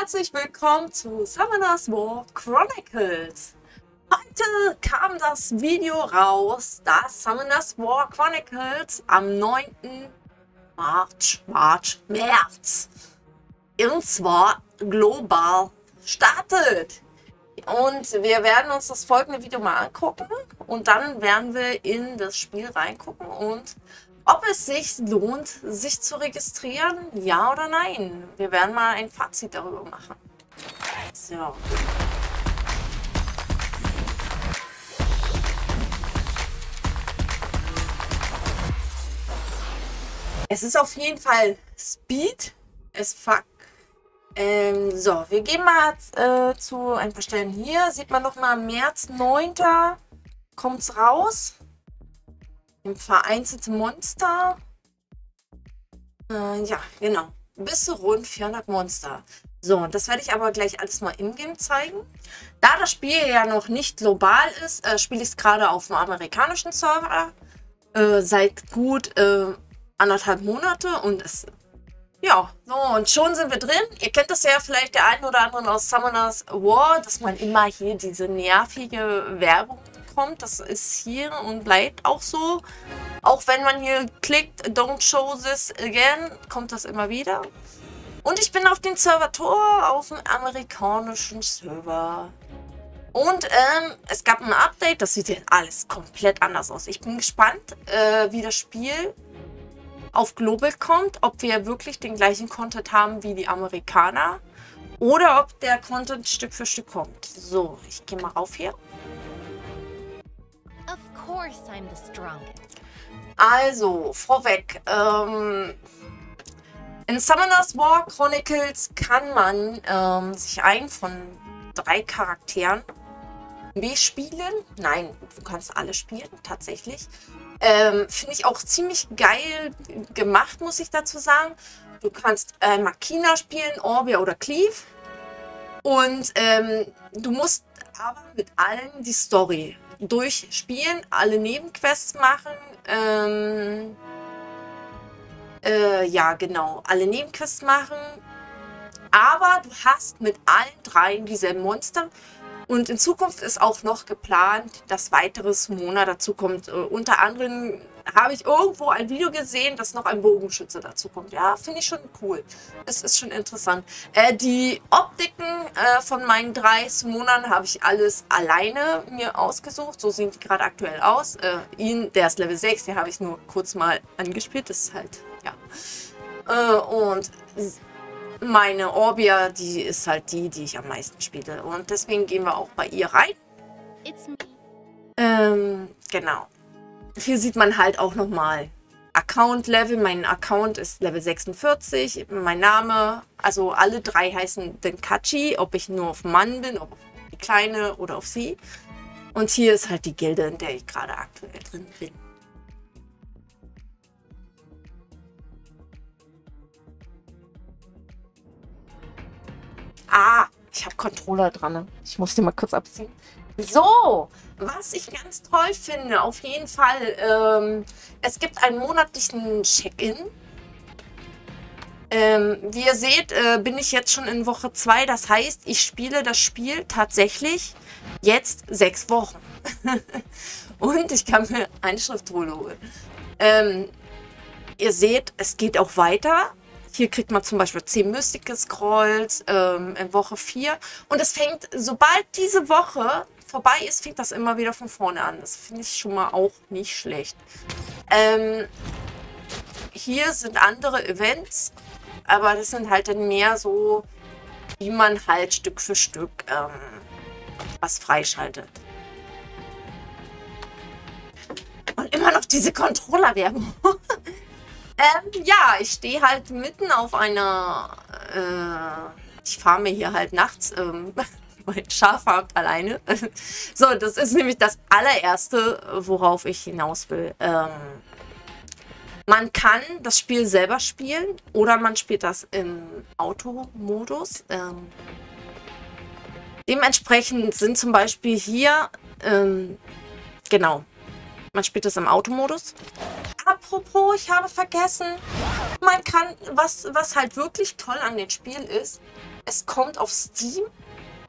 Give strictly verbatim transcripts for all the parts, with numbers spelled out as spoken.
Herzlich willkommen zu Summoners War Chronicles. Heute kam das Video raus, das Summoners War Chronicles am neunten März, März, März und zwar global startet. Und wir werden uns das folgende Video mal angucken und dann werden wir in das Spiel reingucken und ob es sich lohnt, sich zu registrieren, ja oder nein. Wir werden mal ein Fazit darüber machen. So. Es ist auf jeden Fall Speed as fuck. Ähm, so, wir gehen mal äh, zu ein paar Stellen hier. Sieht man nochmal, März neunten kommt es raus. Vereinzelte Monster. Äh, ja, genau. Bis zu rund vierhundert Monster. So, das werde ich aber gleich alles mal im Game zeigen. Da das Spiel ja noch nicht global ist, äh, spiele ich es gerade auf dem amerikanischen Server. Äh, seit gut äh, anderthalb Monate und es... Ja, so, und schon sind wir drin. Ihr kennt das ja vielleicht der einen oder anderen aus Summoners War, dass man immer hier diese nervige Werbung kommt. Das ist hier und bleibt auch so. Auch wenn man hier klickt, don't show this again, kommt das immer wieder. Und ich bin auf dem Server Tor, auf dem amerikanischen Server. Und ähm, es gab ein Update, das sieht jetzt alles komplett anders aus. Ich bin gespannt, äh, wie das Spiel auf Global kommt, ob wir wirklich den gleichen Content haben wie die Amerikaner oder ob der Content Stück für Stück kommt. So, ich gehe mal rauf hier. Also, vorweg, ähm, in Summoners War Chronicles kann man ähm, sich einen von drei Charakteren bespielen. Nein, du kannst alle spielen, tatsächlich. Ähm, Finde ich auch ziemlich geil gemacht, muss ich dazu sagen. Du kannst äh, Makina spielen, Orbia oder Cleave. Und ähm, du musst aber mit allen die Story durchspielen, alle Nebenquests machen. Ähm, äh, ja, genau, alle Nebenquests machen. Aber du hast mit allen dreien dieselben Monster. Und in Zukunft ist auch noch geplant, dass weitere Sumona dazukommt. Äh, unter anderem habe ich irgendwo ein Video gesehen, dass noch ein Bogenschütze dazukommt. Ja, finde ich schon cool. Es ist schon interessant. Äh, die Optiken äh, von meinen drei Sumonern habe ich alles alleine mir ausgesucht. So sehen die gerade aktuell aus. Äh, ihn, der ist Level sechs, den habe ich nur kurz mal angespielt. Das ist halt, ja. Äh, und... Meine Orbia, die ist halt die, die ich am meisten spiele. Und deswegen gehen wir auch bei ihr rein. Ähm, genau. Hier sieht man halt auch nochmal Account-Level. Mein Account ist Level sechsundvierzig. Mein Name, also alle drei heißen den Katschi, ob ich nur auf Mann bin, ob auf die Kleine oder auf sie. Und hier ist halt die Gilde, in der ich gerade aktuell drin bin. Ah, ich habe Controller dran. Ich muss den mal kurz abziehen. So, was ich ganz toll finde, auf jeden Fall, ähm, es gibt einen monatlichen Check-in. Ähm, wie ihr seht, äh, bin ich jetzt schon in Woche zwei. Das heißt, ich spiele das Spiel tatsächlich jetzt sechs Wochen. Und ich kann mir eine Schriftrolle holen. Ähm, ihr seht, es geht auch weiter. Hier kriegt man zum Beispiel zehn Mystic Scrolls ähm, in Woche vier. Und es fängt, sobald diese Woche vorbei ist, fängt das immer wieder von vorne an. Das finde ich schon mal auch nicht schlecht. Ähm, hier sind andere Events, aber das sind halt dann mehr so, wie man halt Stück für Stück ähm, was freischaltet. Und immer noch diese Controller-Werbung. Ähm, ja, ich stehe halt mitten auf einer, äh, ich farme hier halt nachts, ähm, mein Schaf farmt alleine. So, das ist nämlich das allererste, worauf ich hinaus will. Ähm, man kann das Spiel selber spielen oder man spielt das im Automodus. Ähm, dementsprechend sind zum Beispiel hier, ähm, genau, man spielt das im Automodus. Apropos, ich habe vergessen, man kann, was, was halt wirklich toll an dem Spiel ist, Es kommt auf Steam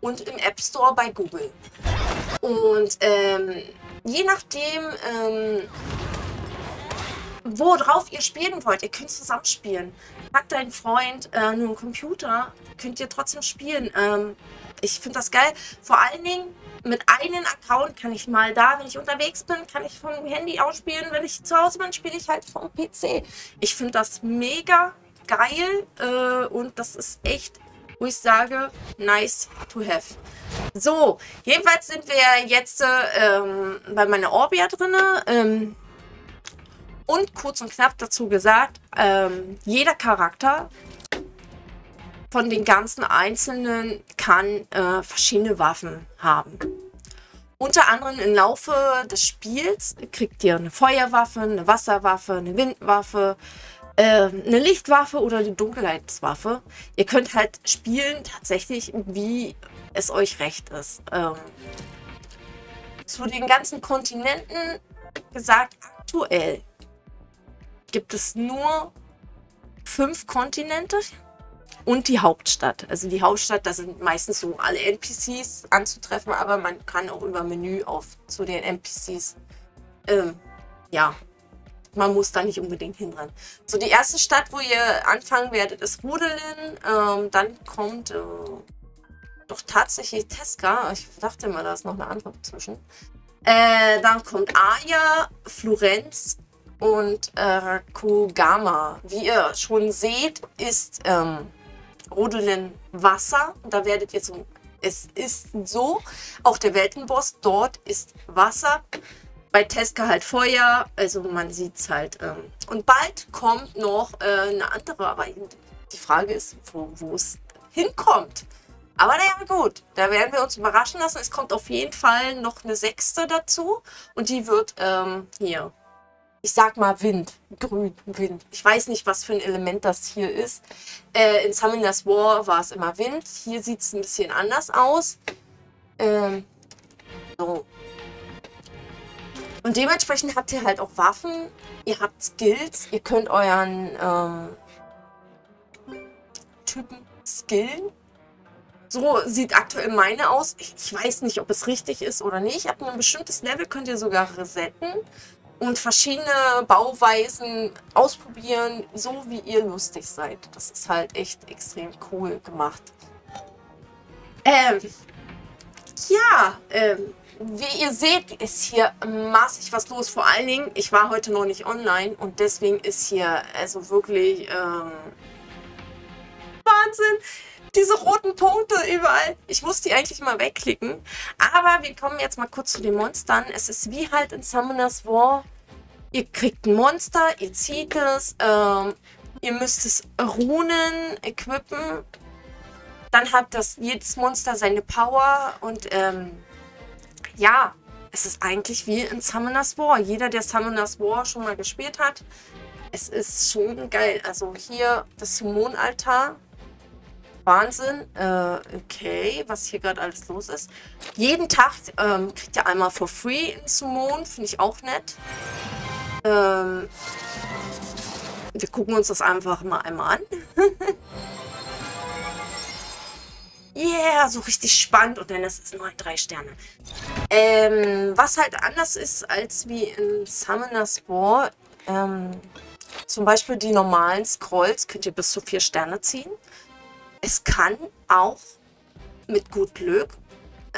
und im App Store bei Google. Und ähm, je nachdem, ähm, worauf ihr spielen wollt, ihr könnt zusammenspielen. Hat dein Freund äh, nur einen Computer, könnt ihr trotzdem spielen. Ähm, ich finde das geil. Vor allen Dingen mit einem Account kann ich mal da, wenn ich unterwegs bin, kann ich vom Handy aus spielen. Wenn ich zu Hause bin, spiele ich halt vom P C. Ich finde das mega geil äh, und das ist echt, wo ich sage, nice to have. So, jedenfalls sind wir jetzt ähm, bei meiner Orbia drin. Ähm, und kurz und knapp dazu gesagt, ähm, jeder Charakter von den ganzen Einzelnen kann äh, verschiedene Waffen haben. Unter anderem im Laufe des Spiels kriegt ihr eine Feuerwaffe, eine Wasserwaffe, eine Windwaffe, eine Lichtwaffe oder eine Dunkelheitswaffe. Ihr könnt halt spielen tatsächlich, wie es euch recht ist. Ähm, zu den ganzen Kontinenten gesagt, aktuell gibt es nur fünf Kontinente und die Hauptstadt. Also die Hauptstadt, da sind meistens so alle N P Cs anzutreffen, aber man kann auch über Menü auf zu den N P Cs, ähm, ja, man muss da nicht unbedingt hinrennen. So, die erste Stadt, wo ihr anfangen werdet, ist Rudelin. Ähm, dann kommt äh, doch tatsächlich Tesca. Ich dachte immer, da ist noch eine andere zwischen. Äh, dann kommt Aja, Florenz und äh, Kogama. Wie ihr schon seht, ist ähm, Rudelin Wasser. Da werdet ihr zum... Es ist so, auch der Weltenboss dort ist Wasser. Bei Tesca halt Feuer, also man sieht es halt. Ähm. Und bald kommt noch äh, eine andere, aber die Frage ist, wo es hinkommt. Aber naja, gut, da werden wir uns überraschen lassen. Es kommt auf jeden Fall noch eine sechste dazu und die wird ähm, hier, ich sag mal Wind, grün, Wind. Ich weiß nicht, was für ein Element das hier ist. Äh, in Summoners War war es immer Wind, hier sieht es ein bisschen anders aus. Ähm, so. Und dementsprechend habt ihr halt auch Waffen, ihr habt Skills, ihr könnt euren ähm, Typen skillen. So sieht aktuell meine aus. Ich, ich weiß nicht, ob es richtig ist oder nicht. Ab einem bestimmtes Level könnt ihr sogar resetten und verschiedene Bauweisen ausprobieren, so wie ihr lustig seid. Das ist halt echt extrem cool gemacht. Ähm, ja, ähm. Wie ihr seht, ist hier massig was los. Vor allen Dingen, ich war heute noch nicht online und deswegen ist hier also wirklich ähm, Wahnsinn. Diese roten Punkte überall. Ich muss die eigentlich mal wegklicken. Aber wir kommen jetzt mal kurz zu den Monstern. Es ist wie halt in Summoners War. Ihr kriegt ein Monster, ihr zieht es, ähm, ihr müsst es runen, equippen. Dann hat das jedes Monster seine Power und ähm, ja, es ist eigentlich wie in Summoners War. Jeder, der Summoners War schon mal gespielt hat, es ist schon geil. Also hier das Sumona-Pass. Wahnsinn. Äh, okay, was hier gerade alles los ist. Jeden Tag ähm, kriegt ihr einmal for free in Sumon. Finde ich auch nett. Ähm, wir gucken uns das einfach mal einmal an. Yeah, so richtig spannend und dann ist es nur ein drei Sterne. Ähm, was halt anders ist als wie in Summoners War, ähm, zum Beispiel die normalen Scrolls könnt ihr bis zu vier Sterne ziehen. Es kann auch mit gut Glück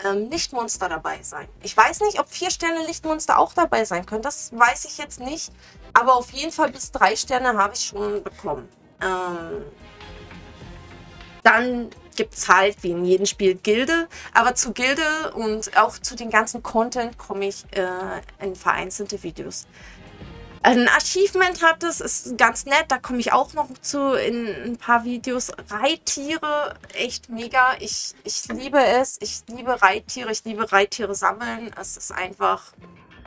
ähm, Lichtmonster dabei sein. Ich weiß nicht, ob vier Sterne Lichtmonster auch dabei sein können, das weiß ich jetzt nicht. Aber auf jeden Fall bis drei Sterne habe ich schon bekommen. Ähm, dann gibt es halt wie in jedem Spiel Gilde, aber zu Gilde und auch zu den ganzen Content komme ich äh, in vereinzelte Videos. Ein Achievement hat es, ist ganz nett, da komme ich auch noch zu in ein paar Videos. Reittiere, echt mega, ich, ich liebe es, ich liebe Reittiere, ich liebe Reittiere sammeln, es ist einfach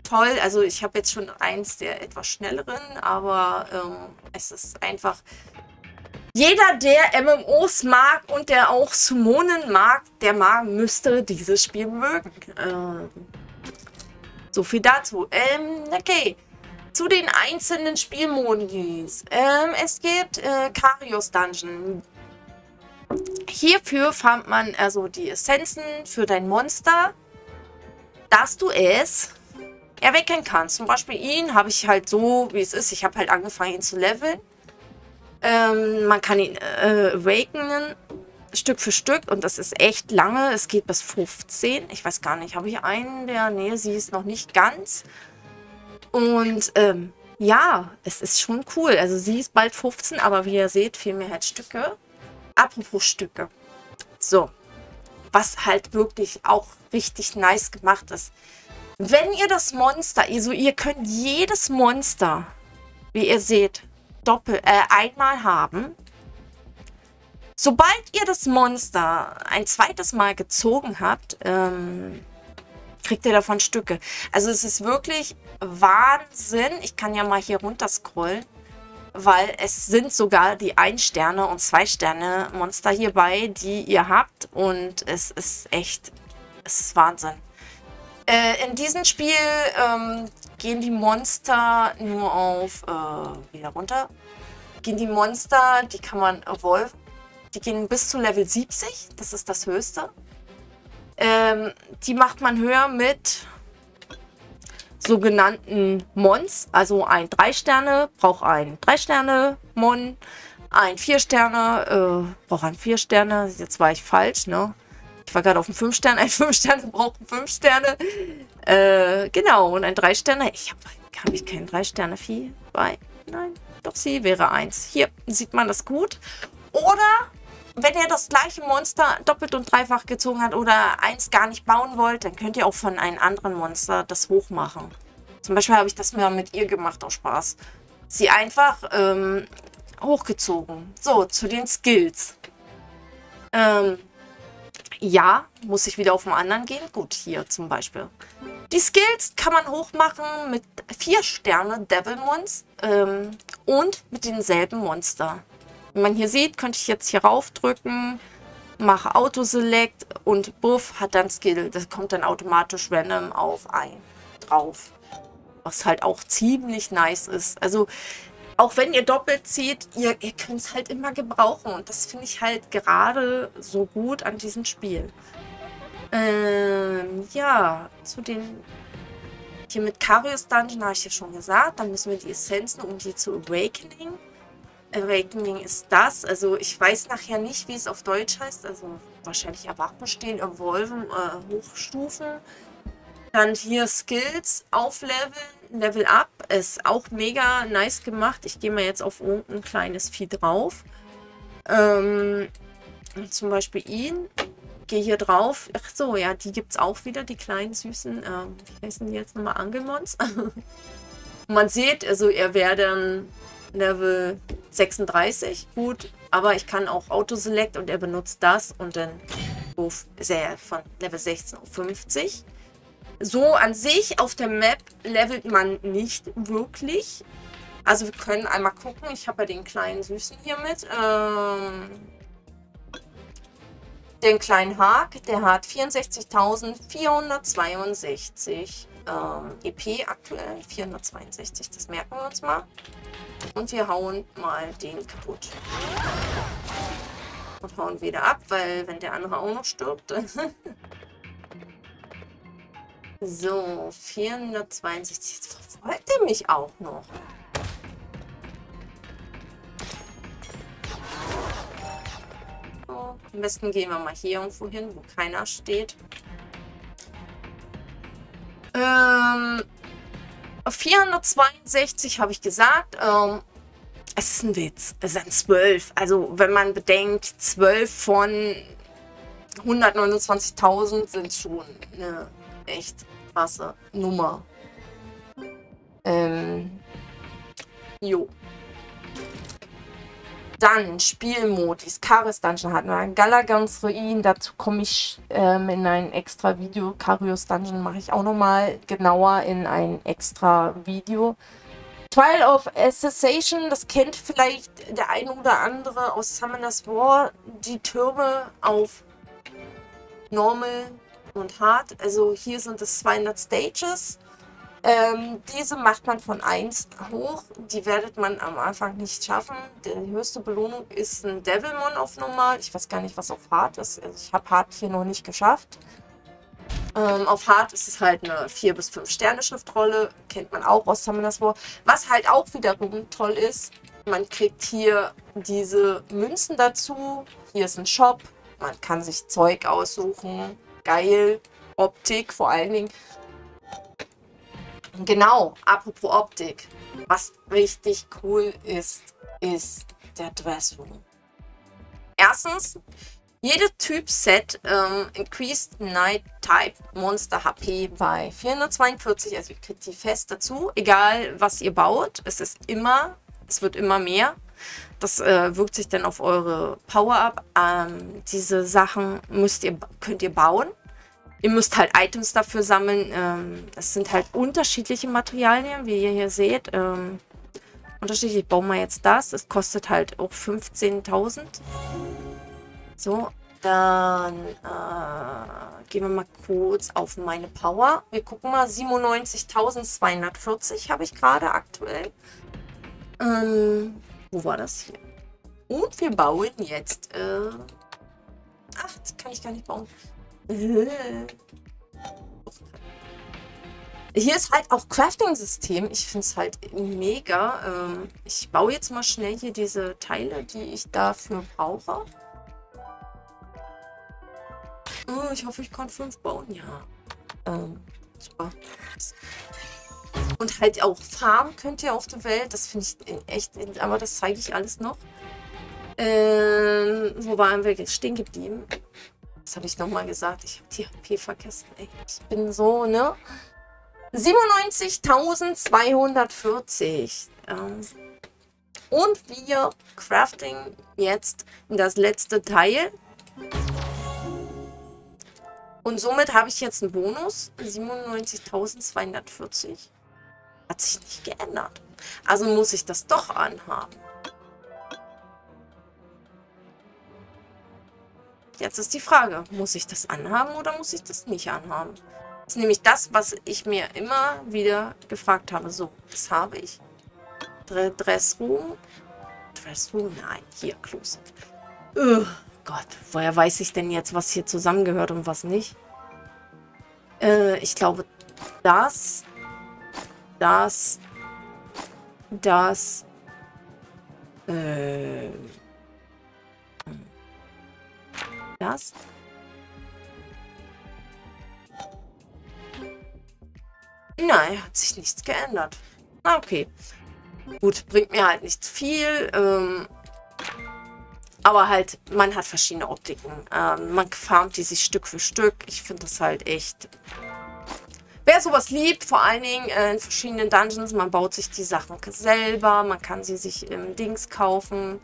toll. Also ich habe jetzt schon eins der etwas schnelleren, aber ähm, es ist einfach... Jeder, der M M Os mag und der auch Sumonen mag, der mag, müsste dieses Spiel mögen. Ähm, so viel dazu. Ähm, okay. Zu den einzelnen Spielmodis. Ähm, es gibt äh, Kairos Dungeon. Hierfür farmt man also die Essenzen für dein Monster, dass du es erwecken kannst. Zum Beispiel ihn habe ich halt so, wie es ist. Ich habe halt angefangen, ihn zu leveln. Ähm, man kann ihn äh, awakenen, Stück für Stück. Und das ist echt lange. Es geht bis fünfzehn. Ich weiß gar nicht, habe ich einen der... Nee, sie ist noch nicht ganz. Und ähm, ja, es ist schon cool. Also sie ist bald fünfzehn, aber wie ihr seht, fehlen mir halt Stücke. Apropos Stücke. So. Was halt wirklich auch richtig nice gemacht ist. Wenn ihr das Monster, also ihr könnt jedes Monster, wie ihr seht, doppelt, äh, einmal haben. Sobald ihr das Monster ein zweites Mal gezogen habt, ähm, kriegt ihr davon Stücke. Also es ist wirklich Wahnsinn. Ich kann ja mal hier runter scrollen, weil es sind sogar die ein Sterne und zwei Sterne Monster hierbei, die ihr habt. Und es ist echt, es ist Wahnsinn. Äh, in diesem Spiel ähm, gehen die Monster nur auf, äh, wieder runter, gehen die Monster, die kann man evolven, die gehen bis zu Level siebzig, das ist das höchste. Ähm, die macht man höher mit sogenannten Mons, also ein drei Sterne braucht ein drei Sterne Mon, ein vier Sterne äh, braucht ein vier Sterne, jetzt war ich falsch, ne? Ich war gerade auf dem fünf Sterne. Ein fünf Sterne braucht fünf Sterne. Äh, genau. Und ein drei Sterne. Ich habe hab ich keinen drei Sterne Vieh bei. Nein. Doch, sie wäre eins. Hier sieht man das gut. Oder wenn ihr das gleiche Monster doppelt und dreifach gezogen habt oder eins gar nicht bauen wollt, dann könnt ihr auch von einem anderen Monster das hochmachen. Zum Beispiel habe ich das mal mit ihr gemacht, aus Spaß. Sie einfach ähm, hochgezogen. So, zu den Skills. Ähm... Ja, muss ich wieder auf den anderen gehen? Gut, hier zum Beispiel. Die Skills kann man hochmachen mit vier Sterne Devilmons ähm, und mit denselben Monster. Wie man hier sieht, könnte ich jetzt hier raufdrücken, mache Auto-Select und Buff hat dann Skill. Das kommt dann automatisch random auf ein drauf. Was halt auch ziemlich nice ist. Also, auch wenn ihr doppelt zieht, ihr, ihr könnt es halt immer gebrauchen. Und das finde ich halt gerade so gut an diesem Spiel. Ähm, ja, zu den... Hier mit Kairos Dungeon habe ich ja schon gesagt. Dann müssen wir die Essenzen, um die zu Awakening. Awakening ist das. Also ich weiß nachher nicht, wie es auf Deutsch heißt. Also wahrscheinlich Erwachen stehen, Evolven, äh, Hochstufen. Dann hier Skills aufleveln, Level Up, ist auch mega nice gemacht. Ich gehe mal jetzt auf irgendein kleines Vieh drauf. Ähm, zum Beispiel ihn. Gehe hier drauf. Ach so, ja, die gibt es auch wieder, die kleinen süßen, äh, wie heißen die jetzt nochmal, Angelmons? Man sieht, also er wäre dann Level sechsunddreißig, gut. Aber ich kann auch Auto-Select und er benutzt das und dann ist er von Level sechzehn auf fünfzig. So an sich, auf der Map levelt man nicht wirklich. Also wir können einmal gucken. Ich habe ja den kleinen Süßen hier mit. Ähm, den kleinen Haag, der hat vierundsechzigtausendvierhundertzweiundsechzig ähm, E P aktuell. vierhundertzweiundsechzig, das merken wir uns mal. Und wir hauen mal den kaputt. Und hauen wieder ab, weil wenn der andere auch noch stirbt... So, vierhundertzweiundsechzig. Jetzt verfolgt er mich auch noch. So, am besten gehen wir mal hier irgendwo hin, wo keiner steht. Ähm, vierhundertzweiundsechzig habe ich gesagt. Ähm, es ist ein Witz. Es sind zwölf. Also, wenn man bedenkt, zwölf von hundertneunundzwanzigtausend sind schon eine echt krasse Nummer. Ähm. Jo. Dann Spielmodis. Kairos Dungeon hatten wir. Galagans Ruin. Dazu komme ich ähm, in ein extra Video. Kairos Dungeon mache ich auch nochmal genauer in ein extra Video. Trial of Ascension. Das kennt vielleicht der eine oder andere aus Summoners War. Die Türme auf Normal und hart. Also hier sind es zweihundert Stages. Ähm, diese macht man von eins hoch. Die werdet man am Anfang nicht schaffen. Die höchste Belohnung ist ein Devilmon auf Normal. Ich weiß gar nicht, was auf Hard ist. Ich habe Hard hier noch nicht geschafft. Ähm, auf Hard ist es halt eine vier bis fünf Sterne Schriftrolle. Kennt man auch aus Summoners War. Was halt auch wiederum toll ist, man kriegt hier diese Münzen dazu. Hier ist ein Shop. Man kann sich Zeug aussuchen. Geil. Optik vor allen Dingen. Genau, apropos Optik. Was richtig cool ist, ist der Dressroom. Erstens, jede Typ-Set ähm, increased Night Type Monster H P bei vierhundertzweiundvierzig. Also ihr kriegt die fest dazu, egal was ihr baut. Es ist immer, es wird immer mehr. Das äh, wirkt sich dann auf eure Power ab. Ähm, diese Sachen müsst ihr, könnt ihr bauen. Ihr müsst halt Items dafür sammeln. Das sind halt unterschiedliche Materialien, wie ihr hier seht. Unterschiedlich. Ich baue mal jetzt das. Es kostet halt auch fünfzehntausend. So, dann äh, gehen wir mal kurz auf meine Power. Wir gucken mal, siebenundneunzigtausendzweihundertvierzig habe ich gerade aktuell. Ähm, wo war das hier? Und wir bauen jetzt... Äh, ach, das kann ich gar nicht bauen. Hier ist halt auch Crafting-System. Ich finde es halt mega. Ähm, ich baue jetzt mal schnell hier diese Teile, die ich dafür brauche. Oh, ich hoffe, ich kann fünf bauen. Ja. Ähm, super. Und halt auch Farm könnt ihr auf der Welt. Das finde ich echt, aber das zeige ich alles noch. Ähm, wo waren wir jetzt stehen geblieben? Das habe ich nochmal gesagt. Ich habe die H P vergessen. Ey, ich bin so, ne? siebenundneunzigtausendzweihundertvierzig. Ähm, und wir crafting jetzt das letzte Teil. Und somit habe ich jetzt einen Bonus. siebenundneunzigtausendzweihundertvierzig. Hat sich nicht geändert. Also muss ich das doch anhaben. Jetzt ist die Frage, muss ich das anhaben oder muss ich das nicht anhaben? Das ist nämlich das, was ich mir immer wieder gefragt habe. So, das habe ich. Dressroom. Dressroom, nein, hier, Closet. Oh Gott, woher weiß ich denn jetzt, was hier zusammengehört und was nicht? Äh, ich glaube, das, das, das, äh... Das. Nein, hat sich nichts geändert. Na, okay. Gut, bringt mir halt nicht viel. Ähm, aber halt, man hat verschiedene Optiken. Ähm, man farmt die sich Stück für Stück. Ich finde das halt echt... Wer sowas liebt, vor allen Dingen äh, in verschiedenen Dungeons, man baut sich die Sachen selber. Man kann sie sich im Dings kaufen.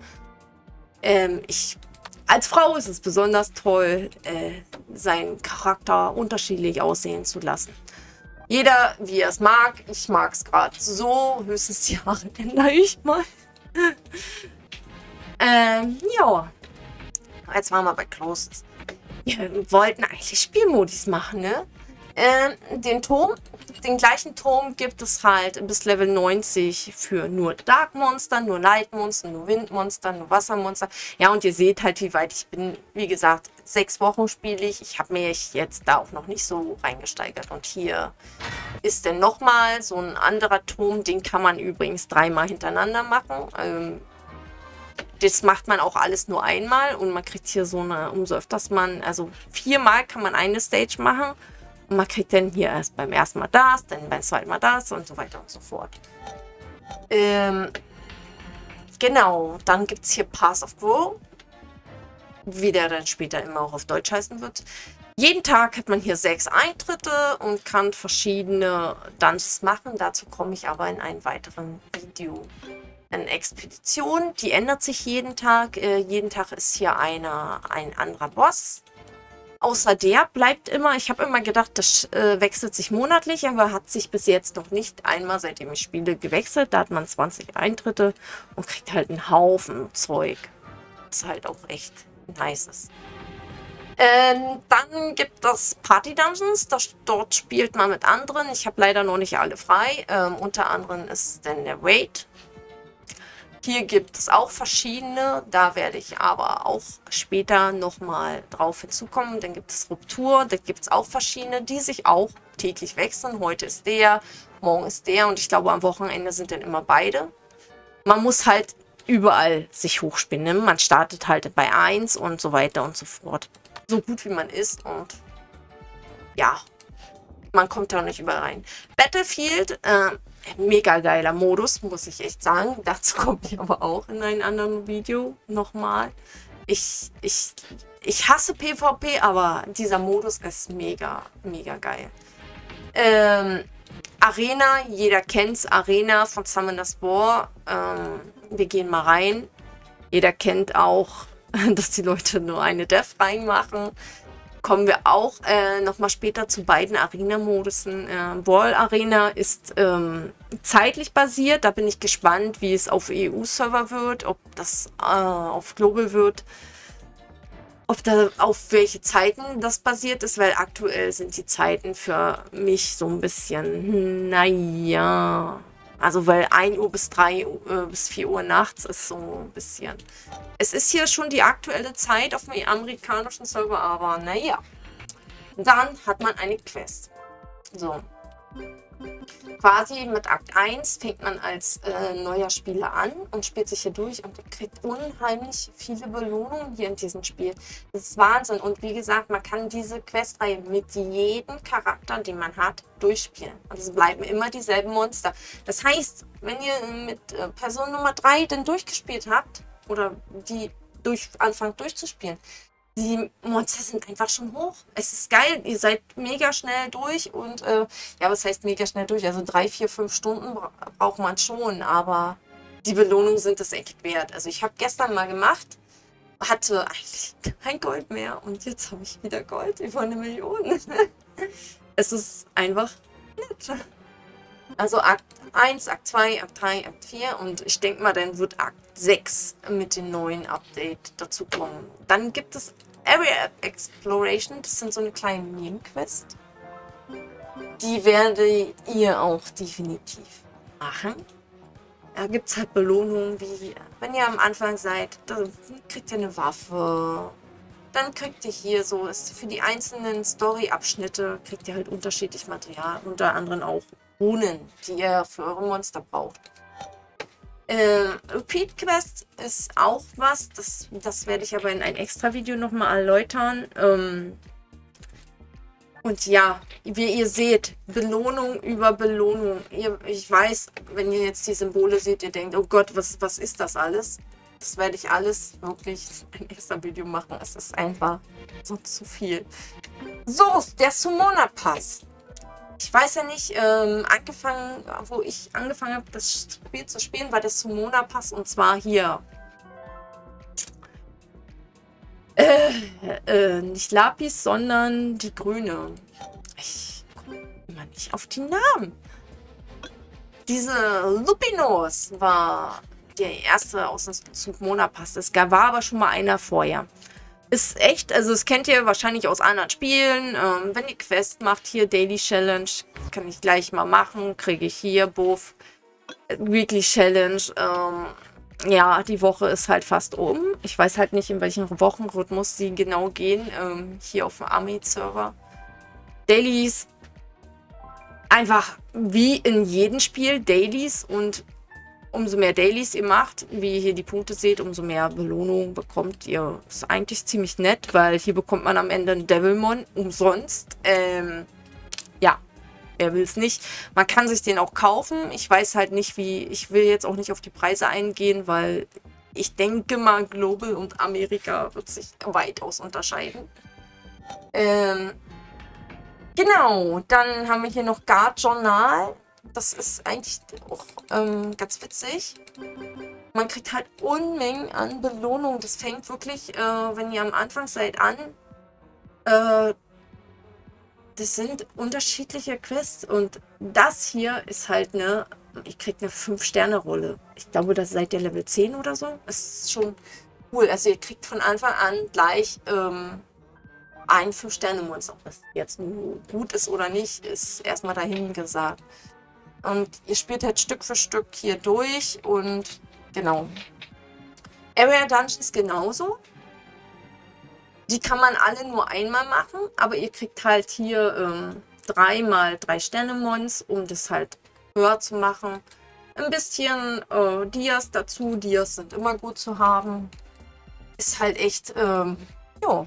Ähm, ich... Als Frau ist es besonders toll, äh, seinen Charakter unterschiedlich aussehen zu lassen. Jeder, wie er es mag. Ich mag es gerade so. Höchstens die Haare ändere ich mal. ähm, ja. Jetzt waren wir bei Closes. Wir wollten eigentlich Spielmodis machen, ne? Ähm, den Turm. Den gleichen Turm gibt es halt bis Level neunzig für nur Dark Monster, nur Light Monster, nur Windmonster, nur Wassermonster. Ja, und ihr seht halt, wie weit ich bin. Wie gesagt, sechs Wochen spiele ich. Ich habe mich jetzt da auch noch nicht so reingesteigert. Und hier ist dann nochmal so ein anderer Turm. Den kann man übrigens dreimal hintereinander machen. Ähm, das macht man auch alles nur einmal. Und man kriegt hier so eine, umso öfters man, also viermal kann man eine Stage machen. Und man kriegt dann hier erst beim ersten Mal das, dann beim zweiten Mal das und so weiter und so fort. Ähm, genau, dann gibt es hier Path of Wo, wie der dann später immer auch auf Deutsch heißen wird. Jeden Tag hat man hier sechs Eintritte und kann verschiedene Dungeons machen. Dazu komme ich aber in einem weiteren Video. Eine Expedition, die ändert sich jeden Tag. Äh, jeden Tag ist hier einer, ein anderer Boss. Außer der bleibt immer, ich habe immer gedacht, das äh, wechselt sich monatlich, aber hat sich bis jetzt noch nicht einmal, seitdem ich spiele, gewechselt. Da hat man zwanzig Eintritte und kriegt halt einen Haufen Zeug. Das ist halt auch echt nice. Ähm, dann gibt es Party Dungeons. Das, dort spielt man mit anderen. Ich habe leider noch nicht alle frei. Ähm, unter anderem ist dann der Raid. Hier gibt es auch verschiedene. Da werde ich aber auch später nochmal drauf hinzukommen. Dann gibt es Ruptur. Da gibt es auch verschiedene, die sich auch täglich wechseln. Heute ist der, morgen ist der. Und ich glaube, am Wochenende sind dann immer beide. Man muss halt überall sich hochspinnen. Man startet halt bei eins und so weiter und so fort. So gut wie man ist und ja, man kommt da nicht überall rein. Battlefield, äh, mega geiler Modus, muss ich echt sagen. Dazu komme ich aber auch in einem anderen Video nochmal. Ich, ich, ich hasse PvP, aber dieser Modus ist mega, mega geil. Ähm, Arena, jeder kennt's, Arena von Summoners War. Ähm, wir gehen mal rein. Jeder kennt auch, dass die Leute nur eine Dev reinmachen. Kommen wir auch äh, nochmal später zu beiden Arena-Modusen. Äh, Warl Arena ist ähm, zeitlich basiert. Da bin ich gespannt, wie es auf E U-Server wird, ob das äh, auf Global wird, ob da auf welche Zeiten das basiert ist, weil aktuell sind die Zeiten für mich so ein bisschen, naja... Also weil ein Uhr bis drei Uhr, äh, bis vier Uhr nachts ist so ein bisschen. Es ist hier schon die aktuelle Zeit auf dem amerikanischen Server, aber naja. Dann hat man eine Quest. So. Quasi mit Akt eins fängt man als äh, neuer Spieler an und spielt sich hier durch und kriegt unheimlich viele Belohnungen hier in diesem Spiel. Das ist Wahnsinn. Und wie gesagt, man kann diese Questreihe mit jedem Charakter, den man hat, durchspielen. Und es bleiben immer dieselben Monster. Das heißt, wenn ihr mit äh, Person Nummer drei dann durchgespielt habt oder die durch, anfangt durchzuspielen, die Monster sind einfach schon hoch. Es ist geil, ihr seid mega schnell durch und, äh, ja, was heißt mega schnell durch? Also drei, vier, fünf Stunden bra braucht man schon, aber die Belohnungen sind es echt wert. Also ich habe gestern mal gemacht, hatte eigentlich kein Gold mehr und jetzt habe ich wieder Gold über eine Million. Es ist einfach nett. Also Akt eins, Akt zwei, Akt drei, Akt vier und ich denke mal, dann wird Akt sechs mit dem neuen Update dazu kommen. Dann gibt es Area Exploration, das sind so eine kleine Nebenquest. Die werdet ihr auch definitiv machen. Da gibt es halt Belohnungen wie, wenn ihr am Anfang seid, dann kriegt ihr eine Waffe. Dann kriegt ihr hier so, ist für die einzelnen Story-Abschnitte kriegt ihr halt unterschiedlich Material, unter anderem auch Runen, die ihr für eure Monster braucht. Ähm, Repeat Quest ist auch was, das, das werde ich aber in ein extra Video nochmal erläutern. Ähm, und ja, wie ihr seht, Belohnung über Belohnung. Ihr, ich weiß, wenn ihr jetzt die Symbole seht, ihr denkt, oh Gott, was, was ist das alles? Das werde ich alles wirklich in ein extra Video machen. Es ist einfach so zu viel. So, der Sumona-Pass. Ich weiß ja nicht, ähm, angefangen, wo ich angefangen habe, das Spiel zu spielen, war der Sumona-Pass und zwar hier. Äh, äh, nicht Lapis, sondern die Grüne. Ich komme immer nicht auf die Namen. Diese Lupinos war der erste aus dem Sumona-Pass. Es war aber schon mal einer vorher. Ist echt, also das kennt ihr wahrscheinlich aus anderen Spielen. Ähm, wenn ihr Quest macht, hier Daily Challenge, kann ich gleich mal machen. Kriege ich hier, Buff, Weekly Challenge. Ähm, ja, die Woche ist halt fast um. Ich weiß halt nicht, in welchem Wochenrhythmus sie genau gehen. Ähm, hier auf dem Army-Server. Dailies, einfach wie in jedem Spiel, Dailies. Und umso mehr Dailies ihr macht, wie ihr hier die Punkte seht, umso mehr Belohnung bekommt ihr. Ist eigentlich ziemlich nett, weil hier bekommt man am Ende einen Devilmon umsonst. Ähm, ja, wer will es nicht. Man kann sich den auch kaufen. Ich weiß halt nicht, wie... Ich will jetzt auch nicht auf die Preise eingehen, weil ich denke mal, Global und Amerika wird sich weitaus unterscheiden. Ähm, genau, dann haben wir hier noch Guard Journal. Das ist eigentlich auch ähm, ganz witzig. Man kriegt halt Unmengen an Belohnung. Das fängt wirklich, äh, wenn ihr am Anfang seid, an. Äh, das sind unterschiedliche Quests. Und das hier ist halt eine... Ich kriege eine fünf-Sterne-Rolle. Ich glaube, das seid ihr Level zehn oder so. Das ist schon cool. Also ihr kriegt von Anfang an gleich ähm, ein fünf Sterne Monster. Ob das jetzt gut ist oder nicht, ist erstmal dahingesagt. Und ihr spielt halt Stück für Stück hier durch und genau. Area Dungeons genauso. Die kann man alle nur einmal machen, aber ihr kriegt halt hier ähm, dreimal drei Sterne-Mons, um das halt höher zu machen. Ein bisschen äh, Dias dazu, Dias sind immer gut zu haben. Ist halt echt, ähm, jo.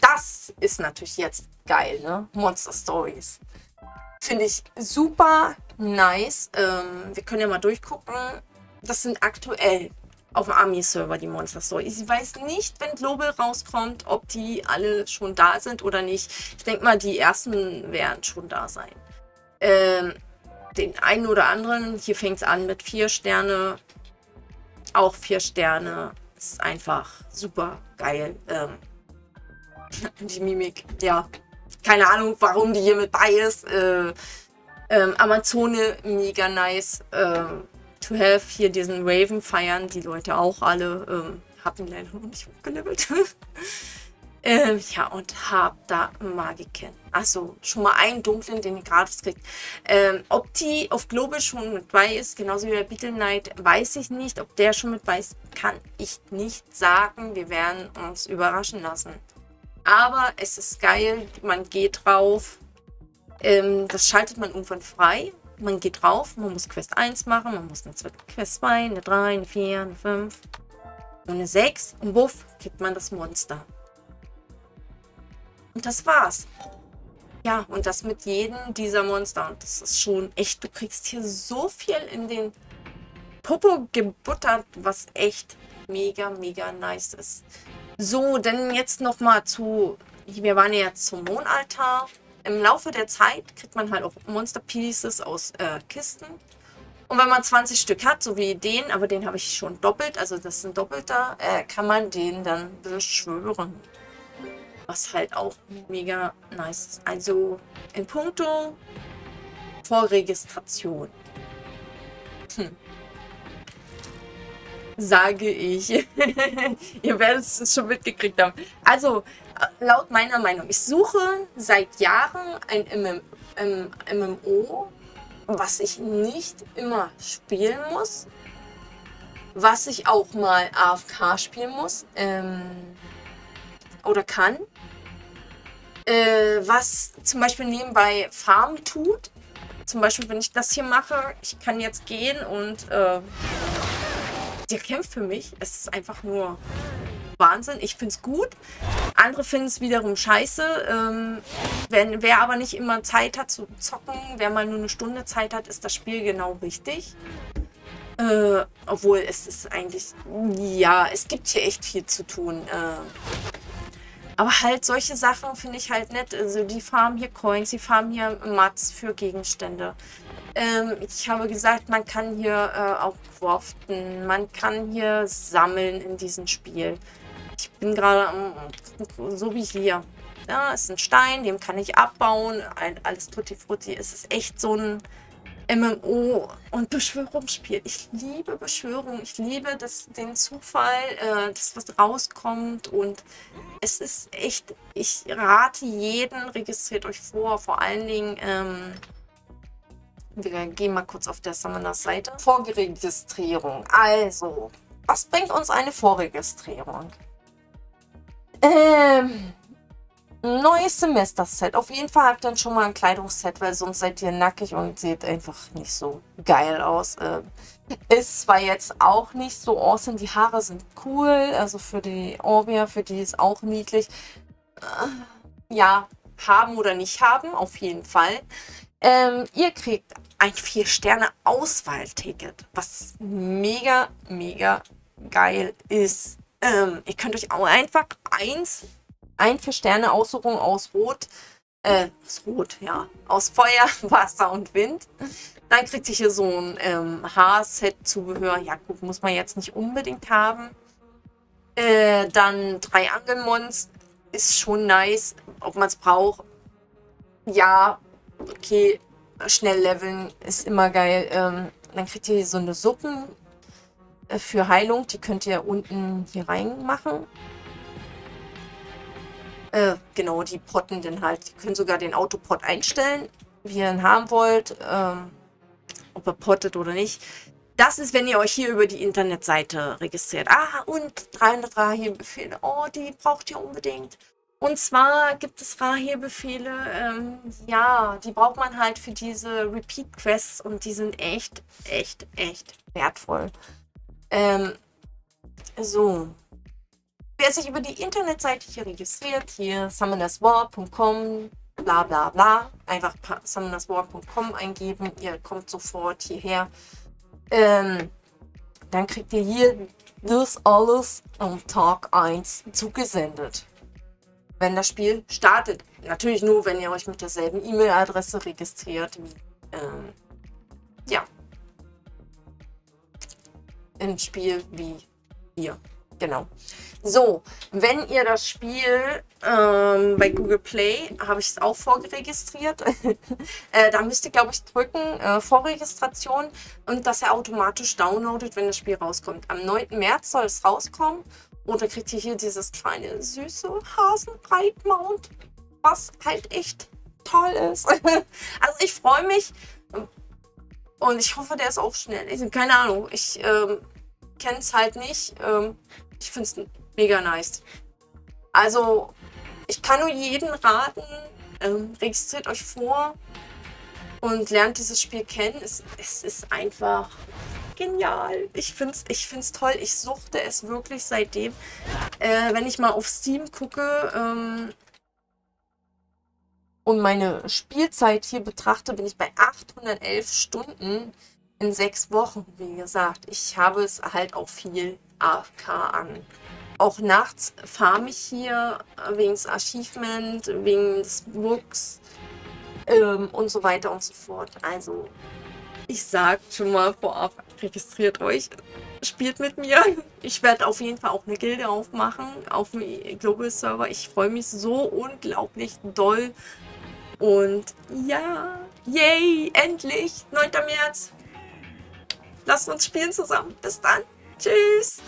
Das ist natürlich jetzt geil, ne? Monster Stories. Finde ich super nice. Ähm, wir können ja mal durchgucken. Das sind aktuell auf dem Army-Server die Monster Stories. Ich weiß nicht, wenn Global rauskommt, ob die alle schon da sind oder nicht. Ich denke mal, die ersten werden schon da sein. Ähm, den einen oder anderen, hier fängt es an mit vier Sterne. Auch vier Sterne. Ist einfach super geil. Ähm, die Mimik, ja. Keine Ahnung, warum die hier mit bei ist. Äh, ähm, Amazone, mega nice. Ähm, to have, hier diesen Raven feiern die Leute auch alle. Ähm, hab ihn leider noch nicht hochgelevelt. ähm, ja, und hab da Magiken. Achso, schon mal einen dunklen, den ihr gratis kriegt. Ähm, ob die auf Global schon mit bei ist, genauso wie bei Beetle Knight, weiß ich nicht. Ob der schon mit bei ist, kann ich nicht sagen. Wir werden uns überraschen lassen. Aber es ist geil, man geht drauf, ähm, das schaltet man irgendwann frei. Man geht drauf, man muss Quest eins machen, man muss eine Quest zwei, eine drei, eine vier, eine fünf und eine sechs und buff, kriegt man das Monster. Und das war's. Ja, und das mit jedem dieser Monster. Und das ist schon echt, du kriegst hier so viel in den Popo gebuttert, was echt mega, mega nice ist. So, denn jetzt nochmal zu, wir waren ja jetzt zum Mondaltar. Im Laufe der Zeit kriegt man halt auch Monster Pieces aus äh, Kisten. Und wenn man zwanzig Stück hat, so wie den, aber den habe ich schon doppelt, also das ist ein doppelter, äh, kann man den dann beschwören. Was halt auch mega nice ist. Also in puncto Vorregistration. Hm. Sage ich. Ihr werdet es schon mitgekriegt haben. Also, laut meiner Meinung, ich suche seit Jahren ein M M O, was ich nicht immer spielen muss, was ich auch mal A F K spielen muss ähm, oder kann, äh, was zum Beispiel nebenbei Farm tut. Zum Beispiel, wenn ich das hier mache, ich kann jetzt gehen und äh, der kämpft für mich. Es ist einfach nur Wahnsinn. Ich finde es gut. Andere finden es wiederum scheiße. Ähm, wenn, wer aber nicht immer Zeit hat zu zocken, wer mal nur eine Stunde Zeit hat, ist das Spiel genau richtig. Äh, obwohl es ist eigentlich, ja, es gibt hier echt viel zu tun. Äh, aber halt solche Sachen finde ich halt nett. Also die farmen hier Coins, die farmen hier Mats für Gegenstände. Ich habe gesagt, man kann hier äh, auch craften, man kann hier sammeln in diesem Spiel. Ich bin gerade ähm, so wie hier. Da ja, ist ein Stein, den kann ich abbauen, ein, alles tutti frutti. Es ist echt so ein M M O und Beschwörungsspiel. Ich liebe Beschwörung, ich liebe das, den Zufall, äh, das was rauskommt und es ist echt, ich rate jeden, registriert euch vor, vor allen Dingen... Ähm, wir gehen mal kurz auf der Summoners-Seite. Vorregistrierung. Also, was bringt uns eine Vorregistrierung? Ähm, neues Semesterset. Auf jeden Fall habt ihr dann schon mal ein Kleidungsset, weil sonst seid ihr nackig und seht einfach nicht so geil aus. Ähm, ist zwar jetzt auch nicht so awesome, die Haare sind cool, also für die Orbia, für die ist auch niedlich. Äh, ja, haben oder nicht haben, auf jeden Fall. Ähm, ihr kriegt ein vier Sterne Auswahlticket, was mega, mega geil ist. Ähm, ihr könnt euch auch einfach eins, ein vier Sterne Aussuchung aus Rot, äh, aus Rot, ja, aus Feuer, Wasser und Wind. Dann kriegt ihr hier so ein ähm, Haarset-Zubehör, ja gut, muss man jetzt nicht unbedingt haben. Äh, dann drei Angelmons, ist schon nice, ob man es braucht, ja. Okay, schnell leveln ist immer geil. Ähm, dann kriegt ihr hier so eine Suppen für Heilung. Die könnt ihr unten hier reinmachen. Äh, genau, die potten dann halt. Ihr könnt sogar den Autopot einstellen, wie ihr ihn haben wollt. Ähm, ob er pottet oder nicht. Das ist, wenn ihr euch hier über die Internetseite registriert. Ah, und dreihundertdrei-Befehle. Oh, die braucht ihr unbedingt. Und zwar gibt es Rahir-Befehle, ähm, ja, die braucht man halt für diese Repeat-Quests und die sind echt, echt, echt wertvoll. Ähm, so. Wer sich über die Internetseite hier registriert, hier summoners war punkt com, bla bla bla, einfach summoners war punkt com eingeben, ihr kommt sofort hierher. Ähm, dann kriegt ihr hier das alles am Tag eins zugesendet, wenn das Spiel startet. Natürlich nur, wenn ihr euch mit derselben E-Mail-Adresse registriert wie ähm, ja, im Spiel wie hier. Genau. So, wenn ihr das Spiel ähm, bei Google Play, habe ich es auch vorgeregistriert, äh, da müsst ihr, glaube ich, drücken, äh, Vorregistration, und dass er automatisch downloadet, wenn das Spiel rauskommt. Am neunten März soll es rauskommen. Und dann kriegt ihr hier dieses kleine, süße Hasenreitmount, was halt echt toll ist. Also ich freue mich und ich hoffe, der ist auch schnell. Ich, keine Ahnung, ich ähm, kenne es halt nicht. Ähm, ich finde es mega nice. Also ich kann nur jedem raten, ähm, registriert euch vor und lernt dieses Spiel kennen. Es, es ist einfach genial. Ich finde es ich find's toll. Ich suchte es wirklich seitdem. Äh, wenn ich mal auf Steam gucke ähm, und meine Spielzeit hier betrachte, bin ich bei achthundertelf Stunden in sechs Wochen. Wie gesagt, ich habe es halt auch viel A F K an. Auch nachts farme ich hier wegen des Achievement, wegen des Books ähm, und so weiter und so fort. Also, ich sag schon mal vorab, registriert euch, spielt mit mir. Ich werde auf jeden Fall auch eine Gilde aufmachen auf dem Global Server. Ich freue mich so unglaublich doll. Und ja, yay, endlich, neunten März. Lasst uns spielen zusammen. Bis dann. Tschüss.